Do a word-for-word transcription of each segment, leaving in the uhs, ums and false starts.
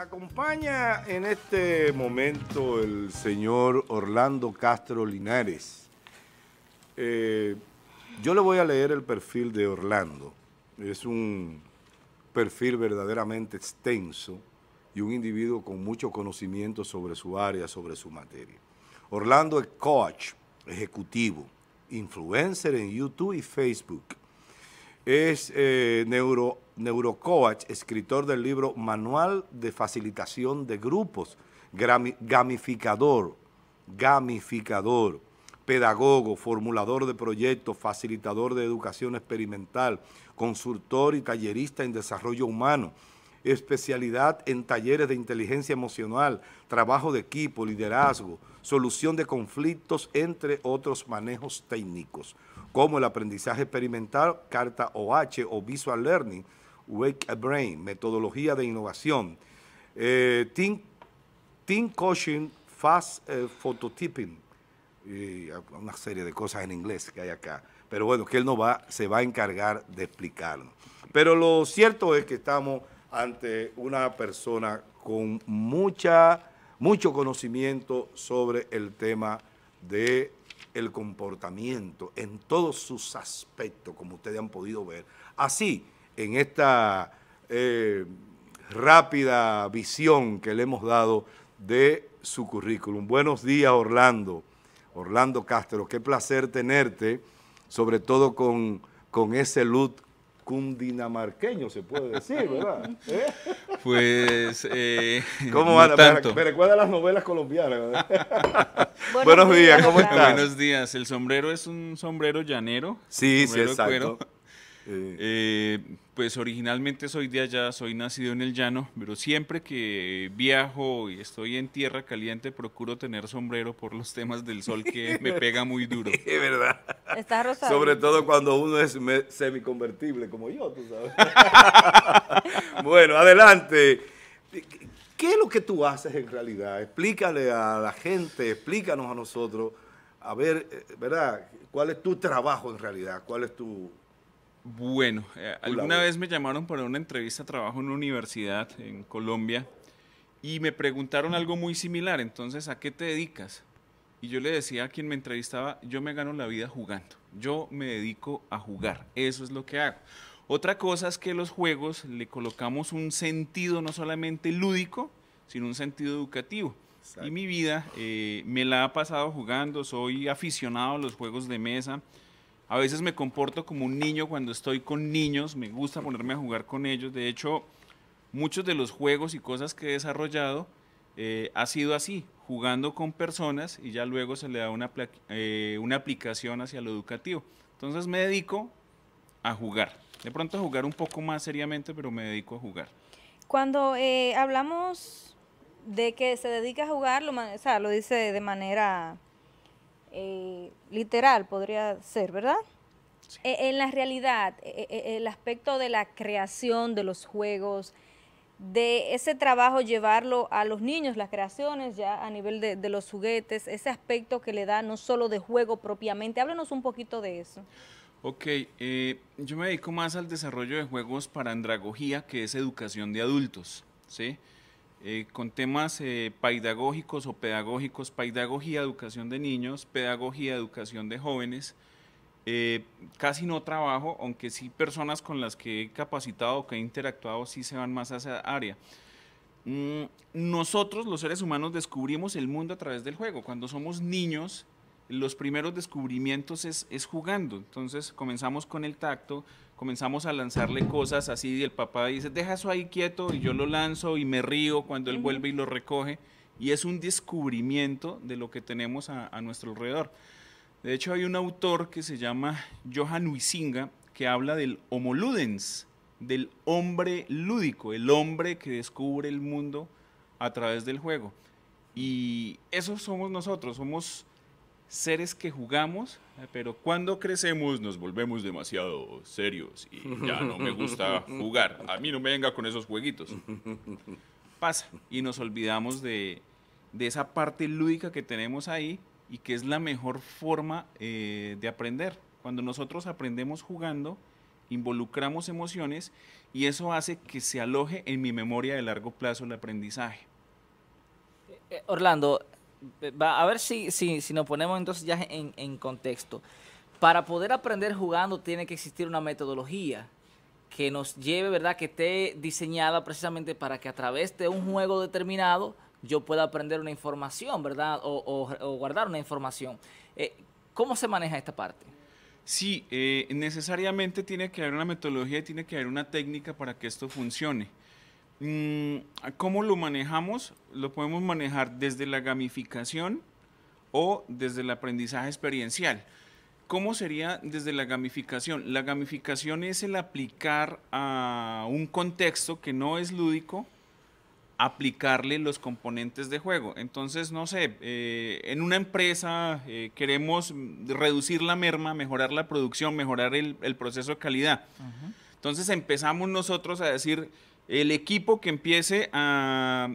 Acompaña en este momento el señor Orlando Castro Linares. Eh, yo le voy a leer el perfil de Orlando. Es un perfil verdaderamente extenso y un individuo con mucho conocimiento sobre su área, sobre su materia. Orlando es coach ejecutivo, influencer en YouTube y Facebook. Es eh, neuro, neurocoach, escritor del libro Manual de Facilitación de Grupos, gamificador, gamificador, pedagogo, formulador de proyectos, facilitador de educación experimental, consultor y tallerista en desarrollo humano, especialidad en talleres de inteligencia emocional, trabajo de equipo, liderazgo, solución de conflictos, entre otros manejos técnicos, como el aprendizaje experimental, Carta O H o Visual Learning, Wake a Brain, metodología de innovación, eh, Team, team Coaching, Fast eh, Phototyping, y una serie de cosas en inglés que hay acá. Pero bueno, que él no va, se va a encargar de explicarnos. Pero lo cierto es que estamos ante una persona con mucha, mucho conocimiento sobre el tema de el comportamiento en todos sus aspectos, como ustedes han podido ver. Así, en esta eh, rápida visión que le hemos dado de su currículum. Buenos días, Orlando. Orlando Castro, qué placer tenerte, sobre todo con, con ese look cundinamarqueño, se puede decir, ¿verdad? ¿Eh? Pues, eh, ¿cómo van? No, me recuerda a las novelas colombianas. Buenos, Buenos días, días, ¿cómo estás? Buenos días. El sombrero es un sombrero llanero. Sí, sombrero sí, exacto. De cuero. Eh. Eh, pues originalmente soy de allá, soy nacido en el llano, pero siempre que viajo y estoy en tierra caliente procuro tener sombrero por los temas del sol que me pega muy duro. Es verdad. Está rosado. Sobre todo cuando uno es semiconvertible como yo, tú sabes. Bueno, adelante. ¿Qué es lo que tú haces en realidad? Explícale a la gente, explícanos a nosotros, a ver, ¿verdad? ¿Cuál es tu trabajo en realidad? ¿Cuál es tu... Bueno, eh, alguna vez me llamaron para una entrevista de trabajo en una universidad en Colombia y me preguntaron algo muy similar, entonces, ¿a qué te dedicas? Y yo le decía a quien me entrevistaba, yo me gano la vida jugando, yo me dedico a jugar, eso es lo que hago. Otra cosa es que los juegos le colocamos un sentido no solamente lúdico, sino un sentido educativo. Exacto. Y mi vida eh, me la ha pasado jugando, soy aficionado a los juegos de mesa. A veces me comporto como un niño cuando estoy con niños, me gusta ponerme a jugar con ellos. De hecho, muchos de los juegos y cosas que he desarrollado eh, ha sido así, jugando con personas y ya luego se le da una, eh, una aplicación hacia lo educativo. Entonces me dedico a jugar, de pronto a jugar un poco más seriamente, pero me dedico a jugar. Cuando eh, hablamos de que se dedica a jugar, lo, o sea, lo dice de manera... Eh, literal podría ser, ¿verdad? Sí. Eh, en la realidad, eh, eh, el aspecto de la creación de los juegos, de ese trabajo llevarlo a los niños, las creaciones ya a nivel de, de los juguetes, ese aspecto que le da no solo de juego propiamente, háblanos un poquito de eso. Ok, eh, yo me dedico más al desarrollo de juegos para andragogía, que es educación de adultos, ¿sí? Eh, con temas eh, pedagógicos o pedagógicos, pedagogía, educación de niños, pedagogía, educación de jóvenes. Eh, casi no trabajo, aunque sí personas con las que he capacitado o que he interactuado sí se van más a esa área. Mm, nosotros, los seres humanos, descubrimos el mundo a través del juego. Cuando somos niños, los primeros descubrimientos es, es jugando. Entonces comenzamos con el tacto, comenzamos a lanzarle cosas así y el papá dice, deja eso ahí quieto y yo lo lanzo y me río cuando él vuelve y lo recoge. Y es un descubrimiento de lo que tenemos a, a nuestro alrededor. De hecho hay un autor que se llama Johan Huizinga que habla del homo ludens, del hombre lúdico, el hombre que descubre el mundo a través del juego. Y eso somos nosotros, somos... seres que jugamos, pero cuando crecemos nos volvemos demasiado serios y ya no me gusta jugar. A mí no me venga con esos jueguitos. Pasa y nos olvidamos de, de esa parte lúdica que tenemos ahí y que es la mejor forma eh, de aprender. Cuando nosotros aprendemos jugando, involucramos emociones y eso hace que se aloje en mi memoria de largo plazo el aprendizaje. Orlando, a ver si, si, si nos ponemos entonces ya en, en contexto. Para poder aprender jugando tiene que existir una metodología que nos lleve, ¿verdad?, que esté diseñada precisamente para que a través de un juego determinado yo pueda aprender una información, ¿verdad?, o, o, o guardar una información. Eh, ¿Cómo se maneja esta parte? Sí, eh, necesariamente tiene que haber una metodología y tiene que haber una técnica para que esto funcione. ¿Cómo lo manejamos? Lo podemos manejar desde la gamificación o desde el aprendizaje experiencial. ¿Cómo sería desde la gamificación? La gamificación es el aplicar a un contexto que no es lúdico, aplicarle los componentes de juego. Entonces, no sé, eh, en una empresa eh, queremos reducir la merma, mejorar la producción, mejorar el, el proceso de calidad. Uh-huh. Entonces empezamos nosotros a decir... El equipo que empiece a,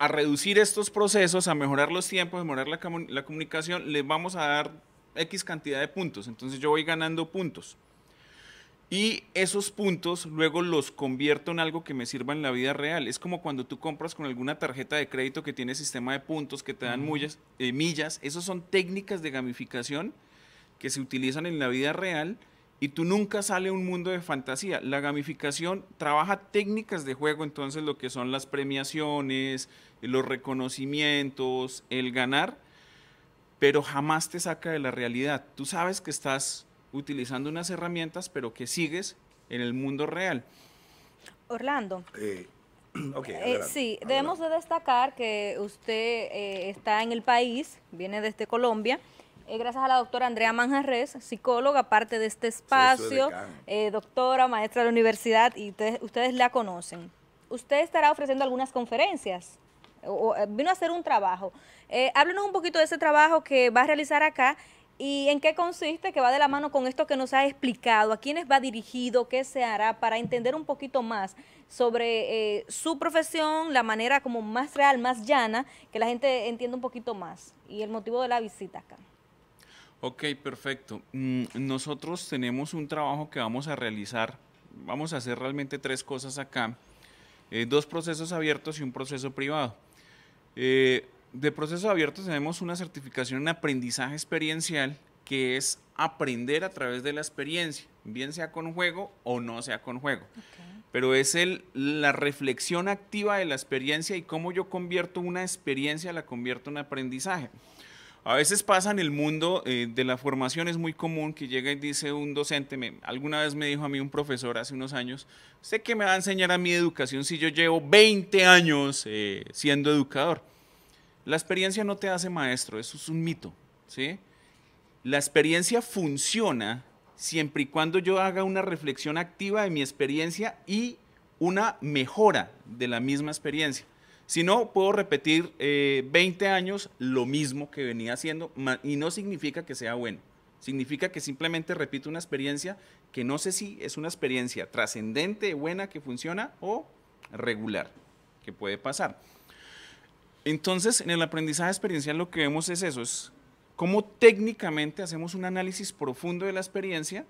a reducir estos procesos, a mejorar los tiempos, a mejorar la, la comunicación, les vamos a dar X cantidad de puntos. Entonces yo voy ganando puntos. Y esos puntos luego los convierto en algo que me sirva en la vida real. Es como cuando tú compras con alguna tarjeta de crédito que tiene sistema de puntos, que te dan uh-huh. millas, eh, millas. Esas son técnicas de gamificación que se utilizan en la vida real. Y tú nunca sales a un mundo de fantasía. La gamificación trabaja técnicas de juego, entonces lo que son las premiaciones, los reconocimientos, el ganar, pero jamás te saca de la realidad. Tú sabes que estás utilizando unas herramientas, pero que sigues en el mundo real. Orlando. Eh, okay, eh, sí, adelante. Debemos de destacar que usted eh, está en el país, viene desde Colombia, gracias a la doctora Andrea Manjarrés, psicóloga, parte de este espacio, eh, doctora, maestra de la universidad, y te, ustedes la conocen. Usted estará ofreciendo algunas conferencias, o, o, vino a hacer un trabajo. Eh, háblenos un poquito de ese trabajo que va a realizar acá y en qué consiste, que va de la mano con esto que nos ha explicado, a quiénes va dirigido, qué se hará, para entender un poquito más sobre eh, su profesión, la manera como más real, más llana, que la gente entienda un poquito más y el motivo de la visita acá. Ok, perfecto. Nosotros tenemos un trabajo que vamos a realizar. Vamos a hacer realmente tres cosas acá. Eh, dos procesos abiertos y un proceso privado. Eh, de procesos abiertos tenemos una certificación en aprendizaje experiencial, que es aprender a través de la experiencia, bien sea con juego o no sea con juego. Okay. Pero es el, la reflexión activa de la experiencia y cómo yo convierto una experiencia, la convierto en aprendizaje. A veces pasa en el mundo eh, de la formación, es muy común que llega y dice un docente, me, alguna vez me dijo a mí un profesor hace unos años, ¿usted qué me va a enseñar a mi educación si yo llevo veinte años eh, siendo educador? La experiencia no te hace maestro, eso es un mito, ¿sí? La experiencia funciona siempre y cuando yo haga una reflexión activa de mi experiencia y una mejora de la misma experiencia. Si no, puedo repetir eh, veinte años lo mismo que venía haciendo y no significa que sea bueno. Significa que simplemente repito una experiencia que no sé si es una experiencia trascendente, buena, que funciona o regular, que puede pasar. Entonces, en el aprendizaje experiencial lo que vemos es eso, es cómo técnicamente hacemos un análisis profundo de la experiencia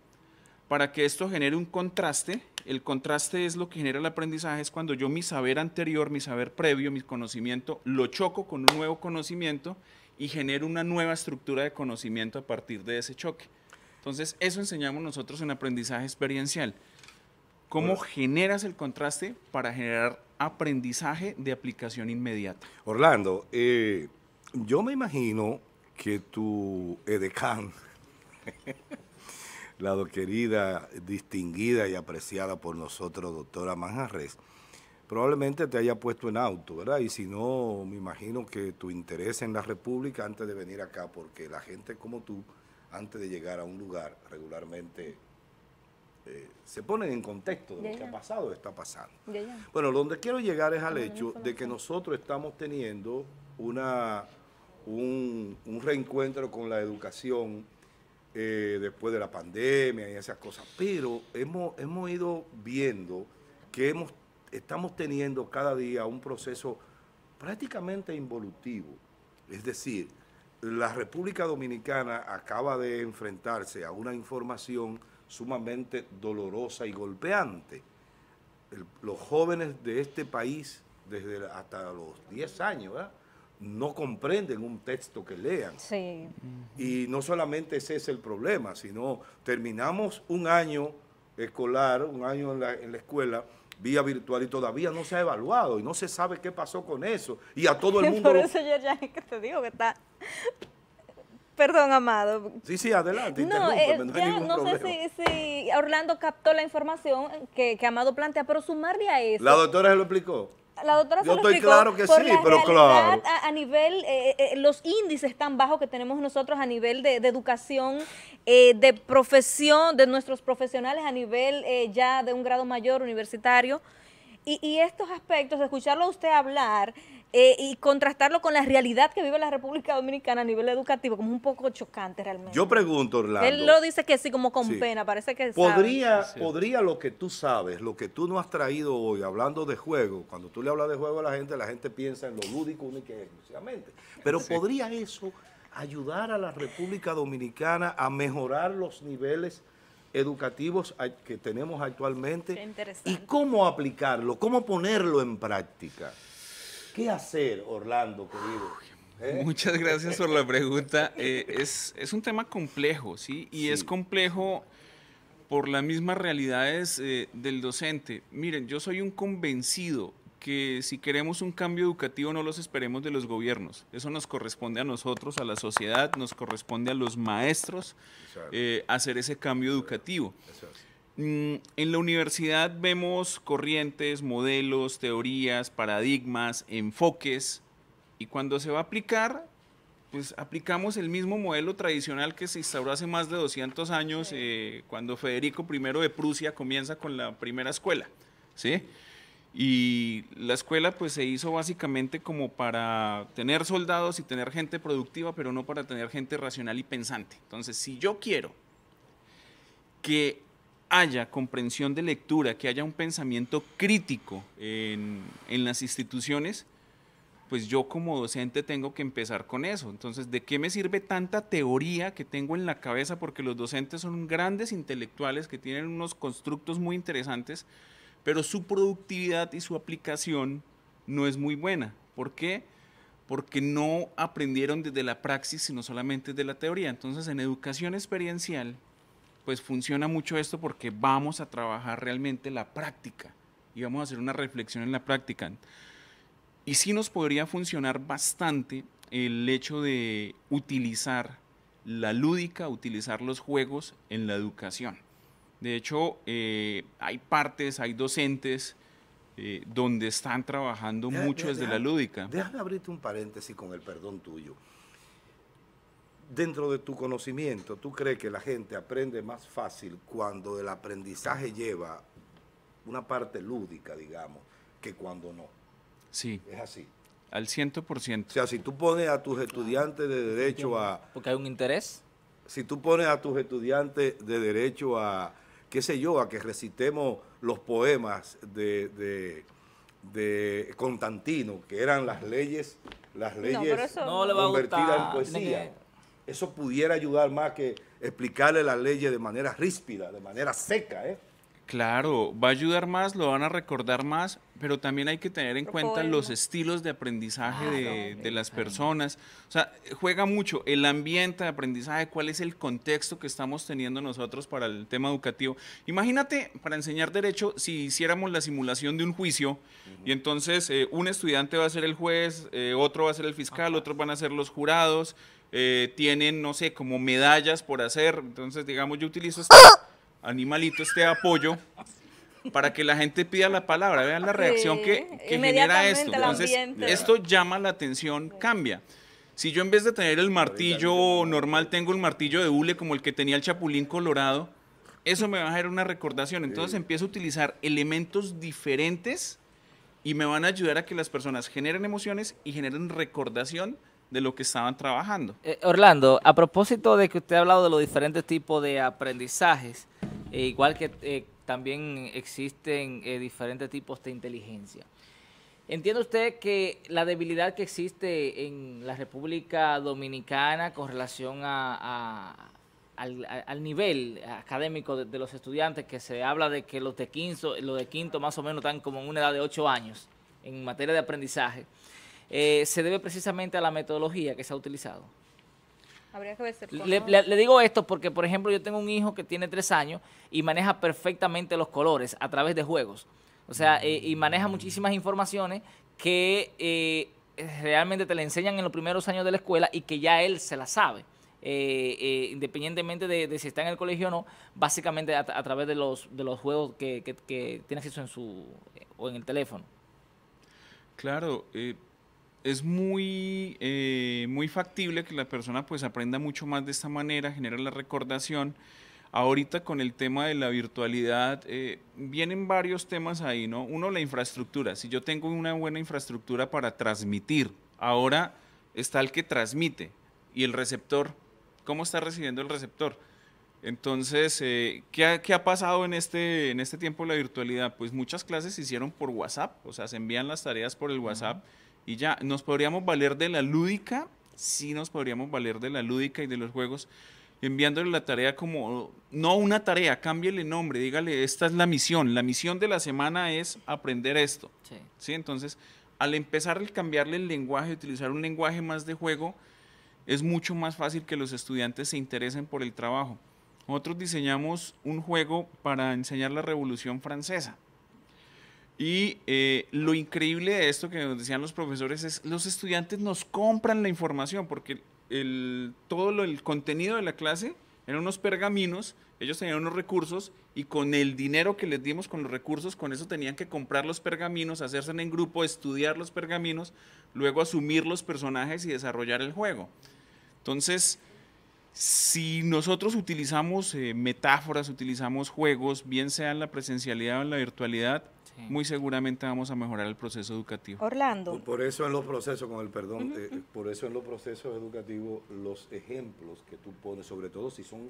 para que esto genere un contraste. El contraste es lo que genera el aprendizaje, es cuando yo mi saber anterior, mi saber previo, mi conocimiento, lo choco con un nuevo conocimiento y genero una nueva estructura de conocimiento a partir de ese choque. Entonces, eso enseñamos nosotros en aprendizaje experiencial. ¿Cómo generas el contraste para generar aprendizaje de aplicación inmediata? Orlando, eh, yo me imagino que tu edecán... la querida, distinguida y apreciada por nosotros, doctora Manjarrés, probablemente te haya puesto en auto, ¿verdad? Y si no, me imagino que tu interés en la República antes de venir acá, porque la gente como tú, antes de llegar a un lugar, regularmente eh, se ponen en contexto de lo que ha pasado está pasando. Bueno, donde quiero llegar es al hecho de que nosotros estamos teniendo una, un, un reencuentro con la educación, Eh, después de la pandemia y esas cosas, pero hemos, hemos ido viendo que hemos, estamos teniendo cada día un proceso prácticamente involutivo, es decir, la República Dominicana acaba de enfrentarse a una información sumamente dolorosa y golpeante. El, los jóvenes de este país, desde hasta los diez años, ¿verdad?, no comprenden un texto que lean. Sí. Y no solamente ese es el problema, sino terminamos un año escolar, un año en la, en la escuela, vía virtual, y todavía no se ha evaluado y no se sabe qué pasó con eso. Y a todo el mundo... Por eso yo ya que te digo que está... Perdón, Amado. Sí, sí, adelante. No, eh, no, ya, no sé si, si Orlando captó la información que, que Amado plantea, pero sumarle a eso... La doctora se lo explicó. La doctora Yo estoy claro que sí, pero claro. A, a nivel, eh, eh, los índices tan bajos que tenemos nosotros a nivel de, de educación, eh, de profesión, de nuestros profesionales a nivel eh, ya de un grado mayor universitario. Y, y estos aspectos, escucharlo a usted hablar eh, y contrastarlo con la realidad que vive la República Dominicana a nivel educativo, como un poco chocante realmente. Yo pregunto, Orlando. Él lo dice que sí, como con sí. pena, parece que ¿Podría, sabe. Podría lo que tú sabes, lo que tú no has traído hoy, hablando de juego, cuando tú le hablas de juego a la gente, la gente piensa en lo lúdico única y exclusivamente. Pero sí. ¿podría eso ayudar a la República Dominicana a mejorar los niveles educativos que tenemos actualmente? ¿Y cómo aplicarlo? ¿Cómo ponerlo en práctica? ¿Qué hacer, Orlando, querido? ¿Eh? Muchas gracias por la pregunta. Eh, es, es un tema complejo, ¿sí? Y sí. es complejo por las mismas realidades eh, del docente. Miren, yo soy un convencido que si queremos un cambio educativo no los esperemos de los gobiernos. Eso nos corresponde a nosotros, a la sociedad, nos corresponde a los maestros eh, hacer ese cambio educativo. Mm, en la universidad vemos corrientes, modelos, teorías, paradigmas, enfoques, y cuando se va a aplicar, pues aplicamos el mismo modelo tradicional que se instauró hace más de doscientos años, eh, cuando Federico primero de Prusia comienza con la primera escuela, ¿sí? Y la escuela pues se hizo básicamente como para tener soldados y tener gente productiva, pero no para tener gente racional y pensante. Entonces, si yo quiero que haya comprensión de lectura, que haya un pensamiento crítico en, en las instituciones, pues yo como docente tengo que empezar con eso. Entonces, ¿de qué me sirve tanta teoría que tengo en la cabeza? Porque los docentes son grandes intelectuales que tienen unos constructos muy interesantes, pero su productividad y su aplicación no es muy buena. ¿Por qué? Porque no aprendieron desde la praxis, sino solamente desde la teoría. Entonces, en educación experiencial, pues funciona mucho esto porque vamos a trabajar realmente la práctica y vamos a hacer una reflexión en la práctica. Y sí nos podría funcionar bastante el hecho de utilizar la lúdica, utilizar los juegos en la educación. De hecho, eh, hay partes, hay docentes eh, donde están trabajando deja, mucho deja, desde deja, la lúdica. Déjame abrirte un paréntesis con el perdón tuyo. Dentro de tu conocimiento, ¿tú crees que la gente aprende más fácil cuando el aprendizaje lleva una parte lúdica, digamos, que cuando no? Sí. Es así. Al ciento por ciento. O sea, si tú pones a tus estudiantes de derecho a... Porque hay un interés. Si tú pones a tus estudiantes de derecho a... qué sé yo, a que recitemos los poemas de, de, de Constantino, que eran las leyes, las leyes no, no convertidas en poesía. Eso pudiera ayudar más que explicarle las leyes de manera ríspida, de manera seca, ¿eh? Claro, va a ayudar más, lo van a recordar más, pero también hay que tener en cuenta poemas. Los estilos de aprendizaje ah, de, no, de las personas. O sea, juega mucho el ambiente de aprendizaje, cuál es el contexto que estamos teniendo nosotros para el tema educativo. Imagínate, para enseñar derecho, si hiciéramos la simulación de un juicio, uh-huh. y entonces eh, un estudiante va a ser el juez, eh, otro va a ser el fiscal, uh-huh. otros van a ser los jurados, eh, tienen, no sé, como medallas por hacer. Entonces, digamos, yo utilizo este... animalito, este apoyo para que la gente pida la palabra, vean la reacción sí, que, que genera esto. Entonces, esto llama la atención, sí. cambia. Si yo en vez de tener el martillo normal tengo el martillo de hule como el que tenía el Chapulín Colorado, eso me va a generar una recordación. Entonces sí. empiezo a utilizar elementos diferentes y me van a ayudar a que las personas generen emociones y generen recordación de lo que estaban trabajando. Eh, Orlando, a propósito de que usted ha hablado de los diferentes tipos de aprendizajes, eh, igual que eh, también existen eh, diferentes tipos de inteligencia. ¿Entiende usted que la debilidad que existe en la República Dominicana con relación a, a, al, al nivel académico de, de los estudiantes, que se habla de que los de quinto, los de quinto más o menos están como en una edad de ocho años en materia de aprendizaje, eh, se debe precisamente a la metodología que se ha utilizado. Habría que ver le, le, le digo esto porque, por ejemplo, yo tengo un hijo que tiene tres años y maneja perfectamente los colores a través de juegos. O sea, eh, y maneja muchísimas informaciones que eh, realmente te le enseñan en los primeros años de la escuela y que ya él se las sabe. Eh, eh, independientemente de, de si está en el colegio o no, básicamente a, a través de los, de los juegos que, que, que tiene acceso en su eh, o en el teléfono. Claro, eh, es muy, eh, muy factible que la persona pues aprenda mucho más de esta manera, genera la recordación. Ahorita con el tema de la virtualidad eh, vienen varios temas ahí, ¿no? Uno, la infraestructura. Si yo tengo una buena infraestructura para transmitir, ahora está el que transmite y el receptor. ¿Cómo está recibiendo el receptor? Entonces, eh, ¿qué, ha, ¿qué ha pasado en este, en este tiempo de la virtualidad? Pues muchas clases se hicieron por WhatsApp, o sea, se envían las tareas por el WhatsApp y ya. Nos podríamos valer de la lúdica, sí nos podríamos valer de la lúdica y de los juegos, enviándole la tarea como, no una tarea, cámbiale nombre, dígale, esta es la misión, la misión de la semana es aprender esto. Sí. ¿Sí? Entonces, al empezar a cambiarle el lenguaje, utilizar un lenguaje más de juego, es mucho más fácil que los estudiantes se interesen por el trabajo. Nosotros diseñamos un juego para enseñar la Revolución Francesa. Y eh, lo increíble de esto que nos decían los profesores es, los estudiantes nos compran la información, porque El, todo lo, el contenido de la clase eran unos pergaminos, ellos tenían unos recursos y con el dinero que les dimos, con los recursos, con eso tenían que comprar los pergaminos, hacerse en grupo, estudiar los pergaminos, luego asumir los personajes y desarrollar el juego. Entonces, si nosotros utilizamos eh, metáforas, utilizamos juegos, bien sea en la presencialidad o en la virtualidad, sí, muy seguramente vamos a mejorar el proceso educativo. Orlando. Por, por eso en los procesos, con el perdón, uh -huh. eh, por eso en los procesos educativos, los ejemplos que tú pones, sobre todo si son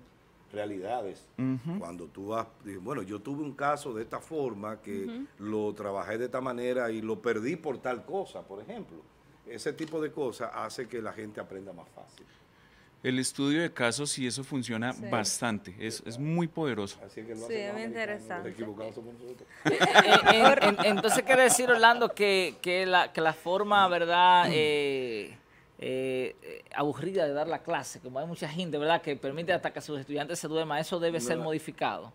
realidades, uh -huh. cuando tú vas, bueno, yo tuve un caso de esta forma, que uh -huh. lo trabajé de esta manera y lo perdí por tal cosa, por ejemplo. Ese tipo de cosas hace que la gente aprenda más fácil. El estudio de casos, y eso funciona sí. bastante, es, es muy poderoso. Así que lo sí, es muy interesante. Entonces, ¿qué decir, Orlando? Que, que, la, que la forma, ¿verdad?, eh, eh, aburrida de dar la clase, como hay mucha gente, ¿verdad?, que permite hasta que sus estudiantes se duerman, eso debe no, ser no. modificado.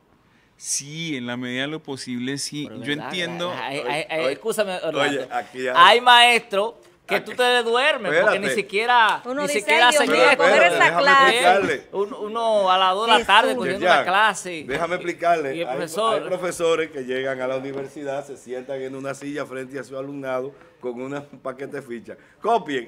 Sí, en la medida de lo posible, sí. Pero yo verdad, entiendo... Escúchame, Orlando, oye, aquí hay, hay maestros... Que tú te duermes, espérate, porque ni siquiera uno ni dice siquiera se quiere. Uno, uno a las dos de la tarde cogiendo una clase. Déjame explicarle. Y el profesor, hay, hay profesores que llegan a la universidad, se sientan en una silla frente a su alumnado con una, un paquete de fichas. Copien.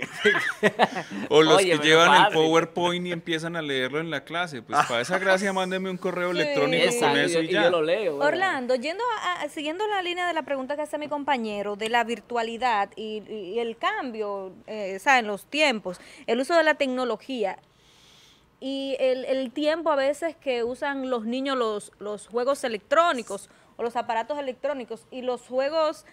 O los Oye, que llevan padre. el PowerPoint y empiezan a leerlo en la clase. Pues para esa gracia mándeme un correo sí. electrónico Exacto, con eso y, y ya. Yo lo leo. Bueno. Orlando, yendo a, siguiendo la línea de la pregunta que hace mi compañero de la virtualidad y, y el cambio, eh, ¿saben? Los tiempos, el uso de la tecnología y el, el tiempo a veces que usan los niños los, los juegos electrónicos o los aparatos electrónicos y los juegos...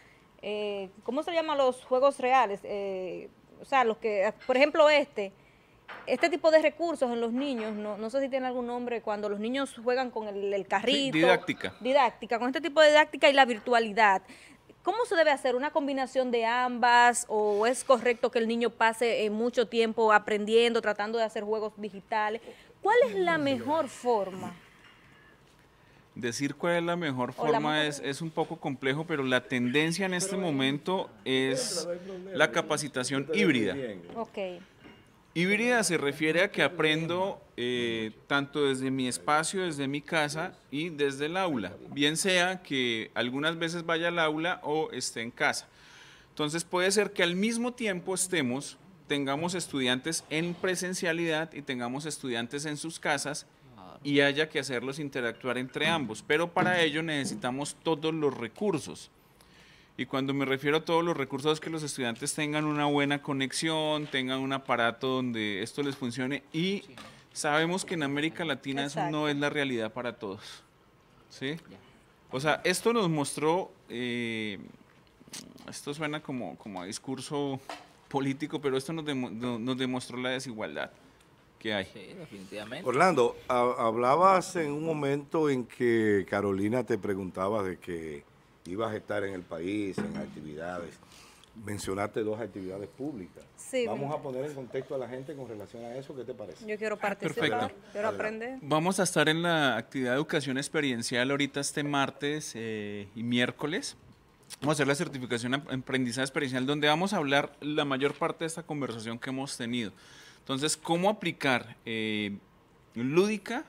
Eh, ¿Cómo se llaman los juegos reales? Eh, o sea, los que, por ejemplo, este, este tipo de recursos en los niños, no, no sé si tiene algún nombre, cuando los niños juegan con el, el carrito. Sí, didáctica. Didáctica, con este tipo de didáctica y la virtualidad. ¿Cómo se debe hacer? ¿Una combinación de ambas? ¿O es correcto que el niño pase eh, mucho tiempo aprendiendo, tratando de hacer juegos digitales? ¿Cuál es la mejor forma? Decir cuál es la mejor forma es, es un poco complejo, pero la tendencia en este momento es la capacitación híbrida. Okay. Híbrida se refiere a que aprendo eh, tanto desde mi espacio, desde mi casa y desde el aula, bien sea que algunas veces vaya al aula o esté en casa. Entonces puede ser que al mismo tiempo estemos, tengamos estudiantes en presencialidad y tengamos estudiantes en sus casas, y haya que hacerlos interactuar entre ambos, pero para ello necesitamos todos los recursos. Y cuando me refiero a todos los recursos es que los estudiantes tengan una buena conexión, tengan un aparato donde esto les funcione y sabemos que en América Latina eso no es la realidad para todos. ¿Sí? O sea, esto nos mostró, eh, esto suena como, como a discurso político, pero esto nos, dem- nos demostró la desigualdad. que hay. Sí, definitivamente. Orlando, a, hablabas en un momento en que Carolina te preguntaba de que ibas a estar en el país, en actividades. Mencionaste dos actividades públicas. Sí, vamos bien. A poner en contexto a la gente con relación a eso. ¿Qué te parece? Yo quiero participar, ah, perfecto. Quiero aprender. Vamos a estar en la actividad de educación experiencial ahorita este martes eh, y miércoles. Vamos a hacer la certificación aprendizaje experiencial, donde vamos a hablar la mayor parte de esta conversación que hemos tenido. Entonces, cómo aplicar eh, lúdica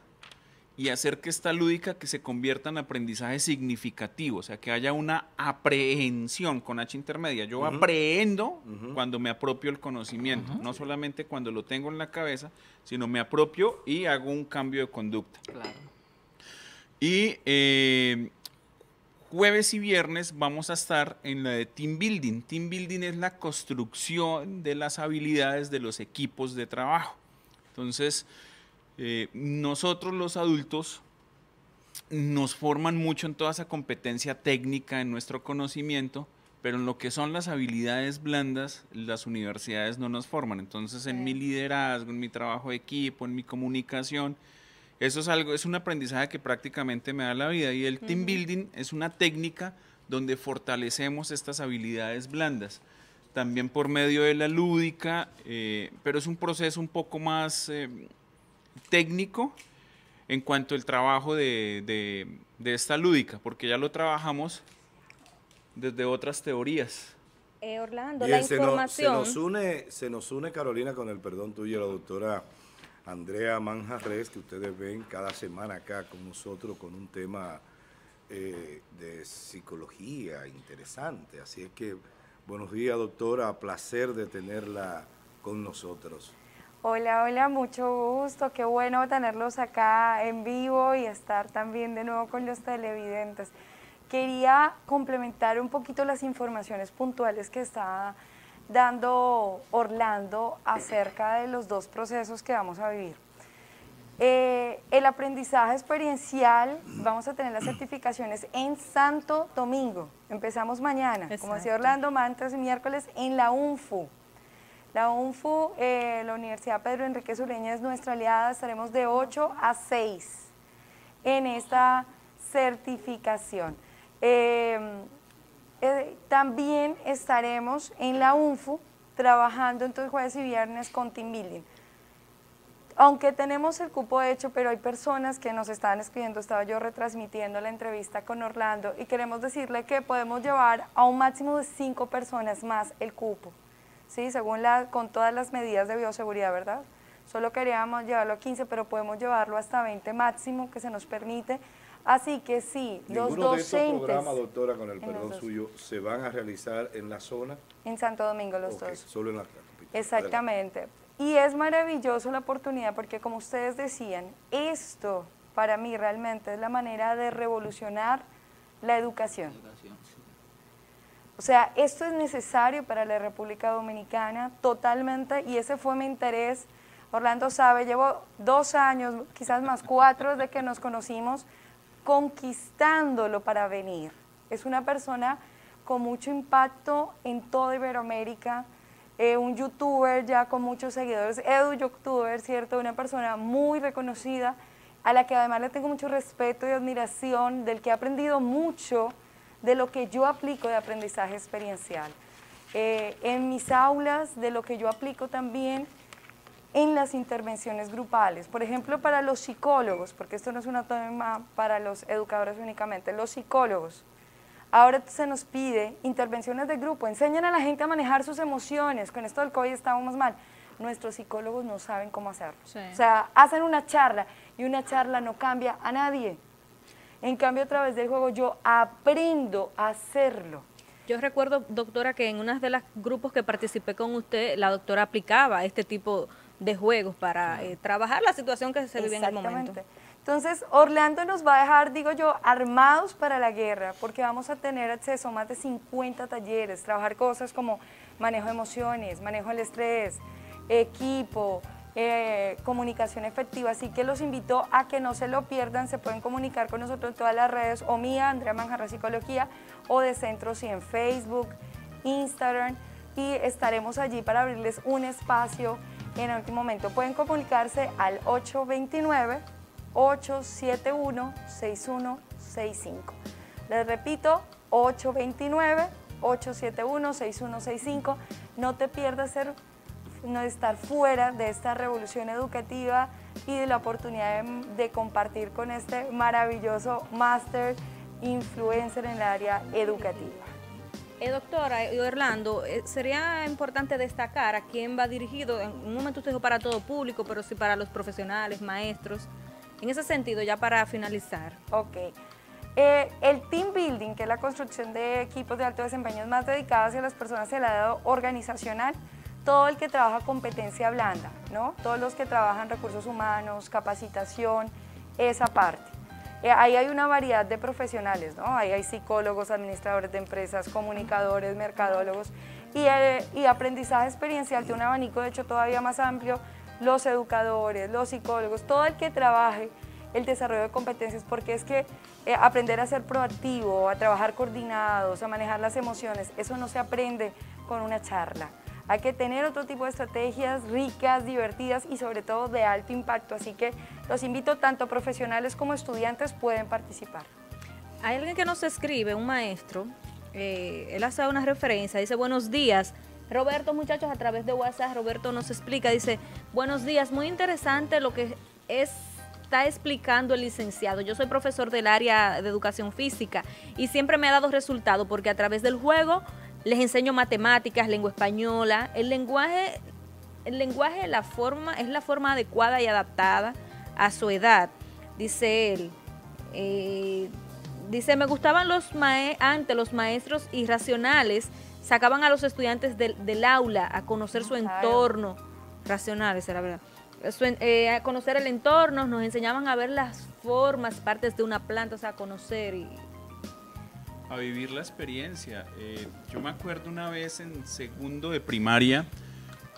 y hacer que esta lúdica que se convierta en aprendizaje significativo, o sea, que haya una aprehensión con H intermedia. Yo uh-huh. aprehendo uh-huh. cuando me apropio el conocimiento, uh-huh. no solamente cuando lo tengo en la cabeza, sino me apropio y hago un cambio de conducta. Claro. Y eh, jueves y viernes vamos a estar en la de Team Building. Team Building es la construcción de las habilidades de los equipos de trabajo. Entonces, Eh, nosotros los adultos nos forman mucho en toda esa competencia técnica, en nuestro conocimiento, pero en lo que son las habilidades blandas, las universidades no nos forman. Entonces, en mi liderazgo, en mi trabajo de equipo, en mi comunicación, eso es algo, es un aprendizaje que prácticamente me da la vida. Y el team building es una técnica donde fortalecemos estas habilidades blandas, también por medio de la lúdica, eh, pero es un proceso un poco más Eh, técnico en cuanto al trabajo de, de, de esta lúdica, porque ya lo trabajamos desde otras teorías. Eh, Orlando, bien, la información. Se nos, se, nos une, se nos une, Carolina, con el perdón tuyo, la doctora Andrea Manjarrés, que ustedes ven cada semana acá con nosotros con un tema eh, de psicología interesante. Así es que, buenos días, doctora, placer de tenerla con nosotros. Hola, hola, mucho gusto, qué bueno tenerlos acá en vivo y estar también de nuevo con los televidentes. Quería complementar un poquito las informaciones puntuales que está dando Orlando acerca de los dos procesos que vamos a vivir. Eh, el aprendizaje experiencial, vamos a tener las certificaciones en Santo Domingo, empezamos mañana, exacto, como decía Orlando, martes y miércoles en la U N F U. La U N F U, eh, la Universidad Pedro Henríquez Ureña es nuestra aliada, estaremos de ocho a seis en esta certificación. Eh, eh, también estaremos en la U N F U trabajando entonces jueves y viernes con Team Building. Aunque tenemos el cupo hecho, pero hay personas que nos están escribiendo, estaba yo retransmitiendo la entrevista con Orlando y queremos decirle que podemos llevar a un máximo de cinco personas más el cupo. Sí, según la, con todas las medidas de bioseguridad, ¿verdad? Solo queríamos llevarlo a quince, pero podemos llevarlo hasta veinte máximo que se nos permite. Así que sí, los docentes... ¿Ninguno de estos programas, doctora, con el perdón suyo, se van a realizar en la zona? En Santo Domingo los dos. Solo en la capital. Exactamente. Y es maravilloso la oportunidad porque, como ustedes decían, esto para mí realmente es la manera de revolucionar la educación. La educación. O sea, esto es necesario para la República Dominicana totalmente y ese fue mi interés. Orlando sabe, llevo dos años, quizás más cuatro desde que nos conocimos, conquistándolo para venir. Es una persona con mucho impacto en toda Iberoamérica, eh, un youtuber ya con muchos seguidores, edu youtuber, ¿cierto? Una persona muy reconocida, a la que además le tengo mucho respeto y admiración, del que he aprendido mucho de lo que yo aplico de aprendizaje experiencial, eh, en mis aulas, de lo que yo aplico también en las intervenciones grupales. Por ejemplo, para los psicólogos, porque esto no es un tema para los educadores únicamente, los psicólogos. Ahora se nos pide intervenciones de grupo, enseñan a la gente a manejar sus emociones, con esto del COVID estábamos mal. Nuestros psicólogos no saben cómo hacerlo. Sí. O sea, hacen una charla y una charla no cambia a nadie. En cambio, a través del juego yo aprendo a hacerlo. Yo recuerdo, doctora, que en uno de los grupos que participé con usted, la doctora aplicaba este tipo de juegos para eh, trabajar la situación que se vive en el momento. Entonces, Orlando nos va a dejar, digo yo, armados para la guerra, porque vamos a tener acceso a más de cincuenta talleres, trabajar cosas como manejo de emociones, manejo del estrés, equipo, Eh, comunicación efectiva, así que los invito a que no se lo pierdan, se pueden comunicar con nosotros en todas las redes, o mía, Andrea Manjarrés Psicología, o de Centro C I en Facebook, Instagram, y estaremos allí para abrirles un espacio en algún momento. Pueden comunicarse al ocho dos nueve, ocho siete uno, seis uno seis cinco. Les repito, ocho dos nueve, ocho siete uno, seis uno seis cinco. No te pierdas ser, no estar fuera de esta revolución educativa y de la oportunidad de, de compartir con este maravilloso máster influencer en el área educativa. Eh, doctora Orlando, eh, sería importante destacar a quién va dirigido. En un momento usted dijo para todo público, pero sí para los profesionales, maestros. En ese sentido, ya para finalizar. Ok. Eh, el team building, que es la construcción de equipos de alto desempeño más dedicados a las personas del lado organizacional, todo el que trabaja competencia blanda, ¿no? Todos los que trabajan recursos humanos, capacitación, esa parte. Ahí hay una variedad de profesionales, ¿no? Ahí hay psicólogos, administradores de empresas, comunicadores, mercadólogos y, eh, y aprendizaje experiencial tiene un abanico de hecho todavía más amplio, los educadores, los psicólogos, todo el que trabaje el desarrollo de competencias, porque es que eh, aprender a ser proactivo, a trabajar coordinados, a manejar las emociones, eso no se aprende con una charla. Hay que tener otro tipo de estrategias ricas, divertidas y sobre todo de alto impacto. Así que los invito, tanto profesionales como estudiantes pueden participar. Hay alguien que nos escribe, un maestro, eh, él hace una referencia, dice buenos días. Roberto, muchachos, a través de WhatsApp, Roberto nos explica, dice, buenos días, muy interesante lo que es... está explicando el licenciado. Yo soy profesor del área de educación física y siempre me ha dado resultado porque a través del juego les enseño matemáticas, lengua española, el lenguaje, el lenguaje la forma, es la forma adecuada y adaptada a su edad, dice él. Eh, dice, me gustaban los mae antes los maestros irracionales, sacaban a los estudiantes del, del aula a conocer su entorno, racionales, la verdad. Eh, a conocer el entorno, nos enseñaban a ver las formas, partes de una planta, o sea, a conocer y... a vivir la experiencia. Eh, yo me acuerdo una vez en segundo de primaria,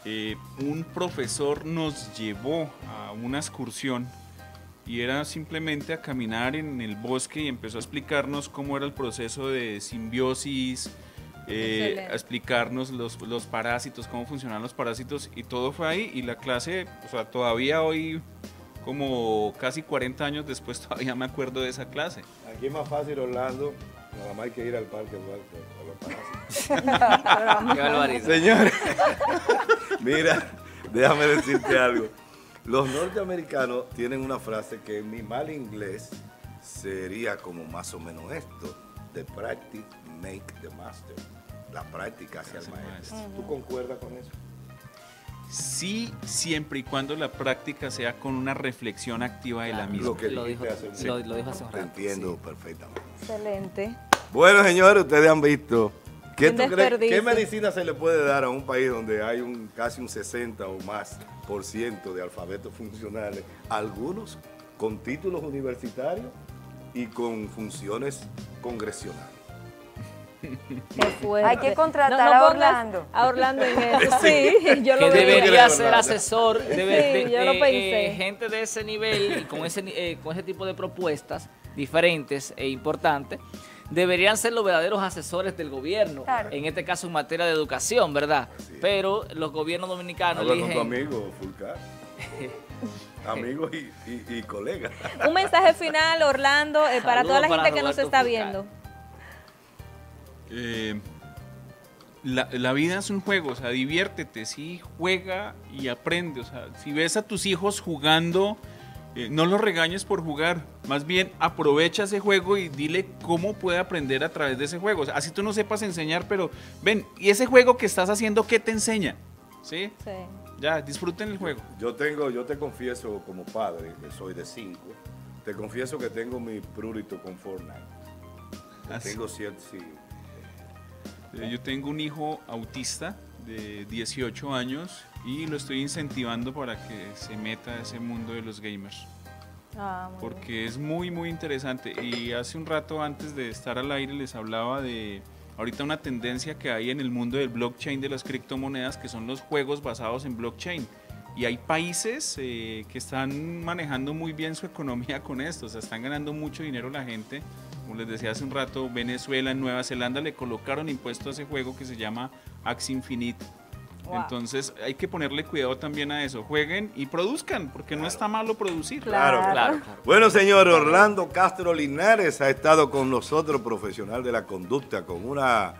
eh, un profesor nos llevó a una excursión y era simplemente a caminar en el bosque y empezó a explicarnos cómo era el proceso de simbiosis, Eh, a explicarnos los, los parásitos, cómo funcionan los parásitos y todo fue ahí y la clase, o sea, todavía hoy, como casi cuarenta años después, todavía me acuerdo de esa clase. Aquí es más fácil, Orlando, nada más hay que ir al parque a los parásitos. Señores, mira, déjame decirte algo. Los norteamericanos tienen una frase que en mi mal inglés sería como más o menos esto, the practice make the master. La práctica hacia el maestro. ¿Tú concuerdas con eso? Sí, siempre y cuando la práctica sea con una reflexión activa de la misma. Lo que lo dijo hace sí. lo, lo dijo hace un rato. Te entiendo sí. perfectamente. Excelente. Bueno, señores, ustedes han visto. ¿Qué, tú crees, ¿Qué medicina se le puede dar a un país donde hay un casi un sesenta o más por ciento de alfabetos funcionales? Algunos con títulos universitarios y con funciones congresionales. Hay que contratar no, no a Orlando. A Orlando en eso. Sí, sí, yo lo que debería ser asesor de, sí, de, de yo lo pensé. Eh, gente de ese nivel y con ese, eh, con ese tipo de propuestas diferentes e importantes. Deberían ser los verdaderos asesores del gobierno, claro. En este caso en materia de educación, ¿verdad? Sí. Pero los gobiernos dominicanos Habla eligen... con tu amigo, Fulcar. Amigos y, y, y colegas. Un mensaje final, Orlando, eh, para Saludos toda la para gente Roberto que nos está Fulcar. viendo. Eh, la, la vida es un juego, o sea, diviértete, sí, juega y aprende, o sea, si ves a tus hijos jugando, eh, no los regañes por jugar, más bien aprovecha ese juego y dile cómo puede aprender a través de ese juego, o sea, así tú no sepas enseñar, pero ven, y ese juego que estás haciendo, ¿qué te enseña? ¿Sí? Sí. Ya, disfruten el juego. Yo tengo, yo te confieso como padre, que soy de cinco, te confieso que tengo mi prurito con Fortnite, tengo cierto, sí. Yo tengo un hijo autista de dieciocho años y lo estoy incentivando para que se meta a ese mundo de los gamers. Ah, porque bien. es muy, muy interesante. Y hace un rato antes de estar al aire les hablaba de ahorita una tendencia que hay en el mundo del blockchain, de las criptomonedas, que son los juegos basados en blockchain. Y hay países eh, que están manejando muy bien su economía con esto, o sea, están ganando mucho dinero la gente. Como les decía hace un rato, Venezuela, Nueva Zelanda le colocaron impuesto a ese juego que se llama Axie Infinite. Wow. Entonces hay que ponerle cuidado también a eso. Jueguen y produzcan, porque claro, no está malo producir. Claro, claro, claro, claro. Bueno, señor, Orlando Castro Linares ha estado con nosotros, profesional de la conducta, con una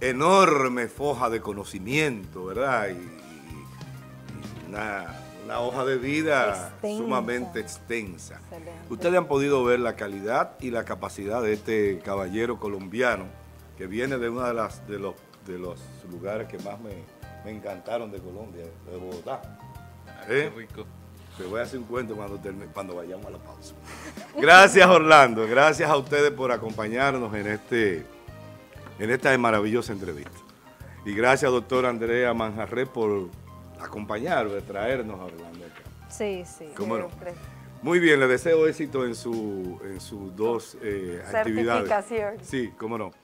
enorme foja de conocimiento, ¿verdad? Y, y una, una hoja de vida extensa, sumamente extensa. Excelente. Ustedes han podido ver la calidad y la capacidad de este caballero colombiano que viene de uno de, las, de, los, de los lugares que más me, me encantaron de Colombia, de Bogotá. Ah, ¿eh? Qué rico. Te voy a hacer un cuento cuando, termine, cuando vayamos a la pausa. Gracias, Orlando. Gracias a ustedes por acompañarnos en, este, en esta maravillosa entrevista. Y gracias, doctora Andrea Manjarrés, por acompañar, de traernos a Orlando acá. Sí, sí. ¿Cómo no? Muy bien, le deseo éxito en sus en su dos eh, actividades. Sí, cómo no.